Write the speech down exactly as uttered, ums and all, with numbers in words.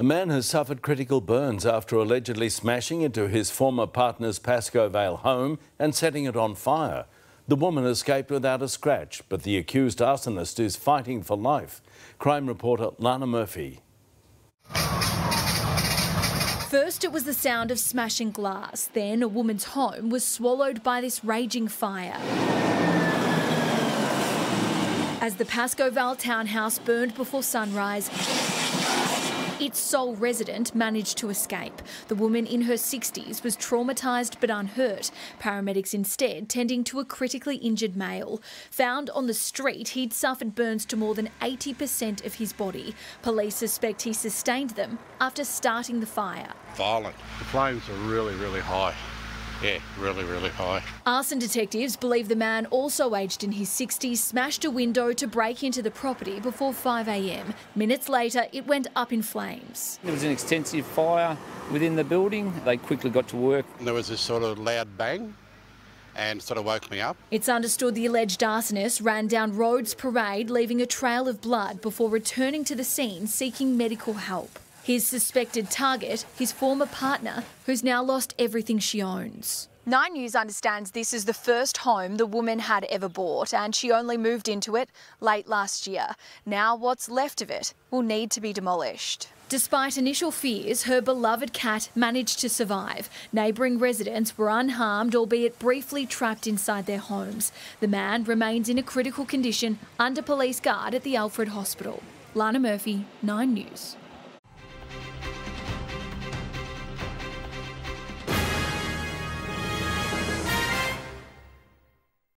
A man has suffered critical burns after allegedly smashing into his former partner's Pascoe Vale home and setting it on fire. The woman escaped without a scratch, but the accused arsonist is fighting for life. Crime reporter Lana Murphy. First it was the sound of smashing glass, then a woman's home was swallowed by this raging fire. As the Pascoe Vale townhouse burned before sunrise, its sole resident managed to escape. The woman in her sixties was traumatised but unhurt. Paramedics instead tending to a critically injured male. Found on the street, he'd suffered burns to more than eighty percent of his body. Police suspect he sustained them after starting the fire. Violent. The flames are really, really high. Yeah, really, really high. Arson detectives believe the man, also aged in his sixties, smashed a window to break into the property before five a m. Minutes later, it went up in flames. There was an extensive fire within the building. They quickly got to work. There was this sort of loud bang and sort of woke me up. It's understood the alleged arsonist ran down Rhodes Parade, leaving a trail of blood before returning to the scene seeking medical help. His suspected target, his former partner, who's now lost everything she owns. nine News understands this is the first home the woman had ever bought, and she only moved into it late last year. Now what's left of it will need to be demolished. Despite initial fears, her beloved cat managed to survive. Neighbouring residents were unharmed, albeit briefly trapped inside their homes. The man remains in a critical condition under police guard at the Alfred Hospital. Lana Murphy, nine News.